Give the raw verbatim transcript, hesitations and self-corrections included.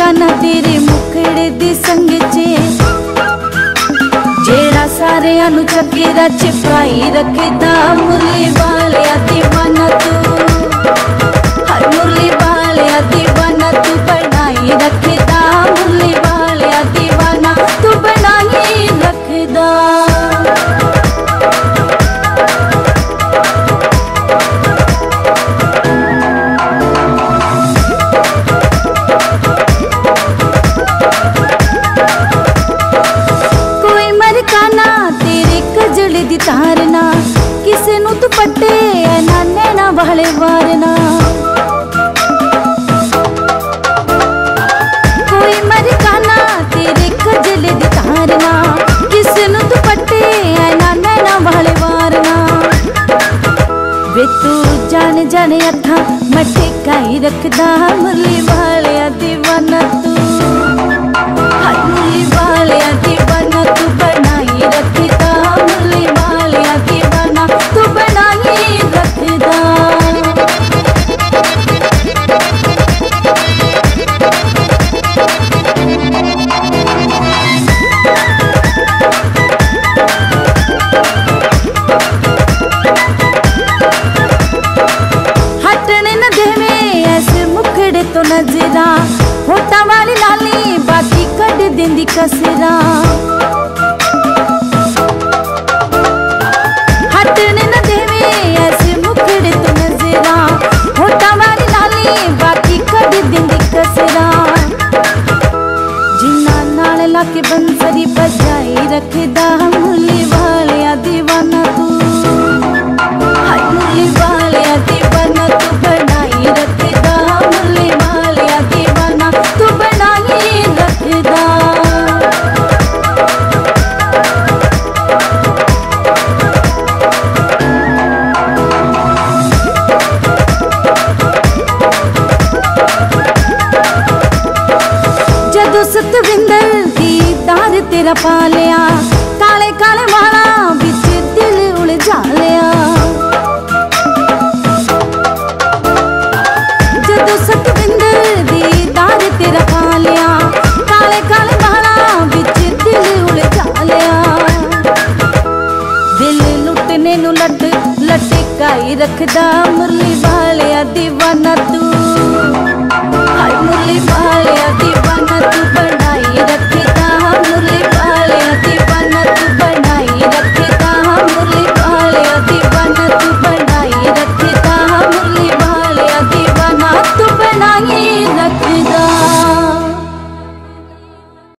काना तेरे मुखड़े दी संग चे जेड़ा सारे अनु छकेरा छिपाई रखदा मुरली वाला दीवाना तू हर मुरली वाला दीवाना तू बनाई रखदा मुरली वाला दीवाना तू बनाई रखदा। तारना किसे नू दुपट्टे ना नैना वाले वारना कोई मरकाना तेरे कजल दी तारना किसे नू दुपट्टे ना नैना वाले वारना वे तू जाने जाने अथा मटे काई रखदा मुरली वाला दीवाना तू हर मुरली वाला दीवाना तू बनाई रखदा मुरली वाला दीवाना तू बनाई रखदा। हटने न देवे ऐसे मुखड़े तो नजरा होठा वाली लाली बाती कट देंदी कसरा के बंसरी बजाई रखदा मुरली वाला दीवाना तू हाय मुरली वाला दीवाना तू बनाई रखदा मुरली वाला दीवाना तू बनाई रखदा। जदों सतविंदर तेरा पालिया काले काले वाला बिच दिल उलझा लिया जदों सतविंदर दी तार तेरा पालिया काले काले वाला बिच दिल उलझा लिया दिल लुटने नु लट लटकाई रखदा मुरली वाला दीवाना तू